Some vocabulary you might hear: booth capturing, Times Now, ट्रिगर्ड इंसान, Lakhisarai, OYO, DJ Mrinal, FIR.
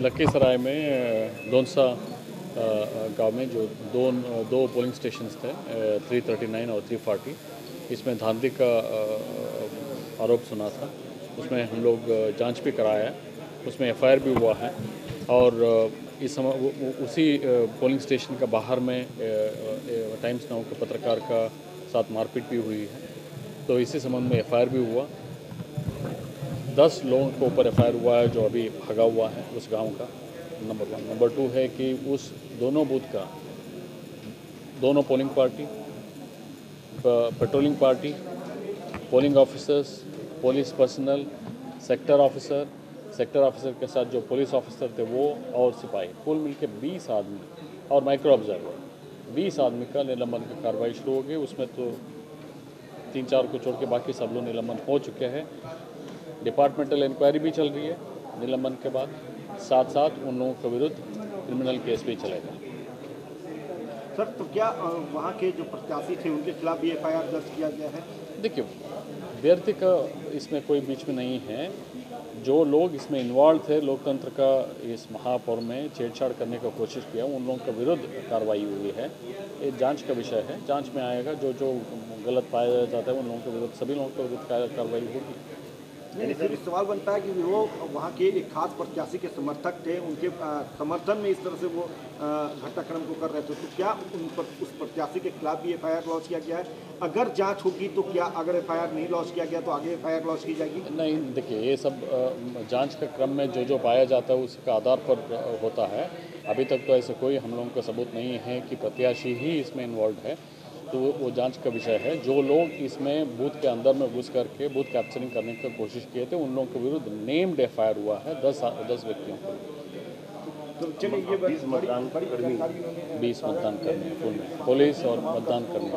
लखीसराय में डोनसा गांव में जो दो पोलिंग स्टेशंस थे 339 और 340, इसमें धांधली का आरोप सुना था। उसमें हम लोग जांच भी कराया है, उसमें FIR भी हुआ है और इस समय उसी पोलिंग स्टेशन का बाहर में टाइम्स नाउ के पत्रकार का साथ मारपीट भी हुई है, तो इसी संबंध में FIR भी हुआ। 10 लोगों के ऊपर FIR हुआ है जो अभी भागा हुआ है उस गांव का, नंबर 1। नंबर 2 है कि उस दोनों बूथ का दोनों polling party, patrolling party, polling officers, police personnel, sector officer के साथ जो पुलिस ऑफिसर थे वो और सिपाही, कुल मिलके 20 आदमी और माइक्रो ऑब्जर्वर 20 आदमी का निलंबन की कार्रवाई शुरू हो गई। उसमें तो 3-4 को छोड़ के बाकी सब लोग निलंबन हो चुके हैं। डिपार्टमेंटल इंक्वायरी भी चल रही है निलंबन के बाद, साथ साथ उन लोगों के विरुद्ध क्रिमिनल केस भी चलेगा। सर, तो क्या वहाँ के जो प्रत्याशी थे उनके खिलाफ भी FIR दर्ज किया गया है? देखिए, व्यर्थ का इसमें कोई बीच में नहीं है। जो लोग इसमें इन्वॉल्व थे, लोकतंत्र का इस महापर्व में छेड़छाड़ करने का कोशिश किया, उन लोगों के विरुद्ध कार्रवाई हुई है। ये जांच का विषय है, जांच में आएगा। जो गलत पाया जाता है उन लोगों के विरुद्ध, सभी लोगों के विरुद्ध कार्रवाई होगी। नहीं सर, इस सवाल बनता है कि वो वहाँ के एक खास प्रत्याशी के समर्थक थे, उनके समर्थन में इस तरह से वो घटनाक्रम को कर रहे थे, तो क्या उस प्रत्याशी के खिलाफ भी FIR लॉन्च किया गया है? अगर जांच होगी तो क्या, अगर FIR नहीं लॉन्च किया गया तो आगे FIR लॉन्च की जाएगी? नहीं, देखिए, ये सब जाँच के क्रम में जो पाया जाता है उसके आधार पर होता है। अभी तक तो ऐसे कोई हम लोगों का सबूत नहीं है कि प्रत्याशी ही इसमें इन्वॉल्व है, तो वो जांच का विषय है। जो लोग इसमें बूथ के अंदर में घुस करके बूथ कैप्चरिंग करने की कोशिश किए थे उन लोगों के विरुद्ध नेम्ड FIR हुआ है 10 व्यक्तियों को। तो चलिए, ये 20 मतदान कर्मी, पुलिस और मतदान कर्मी।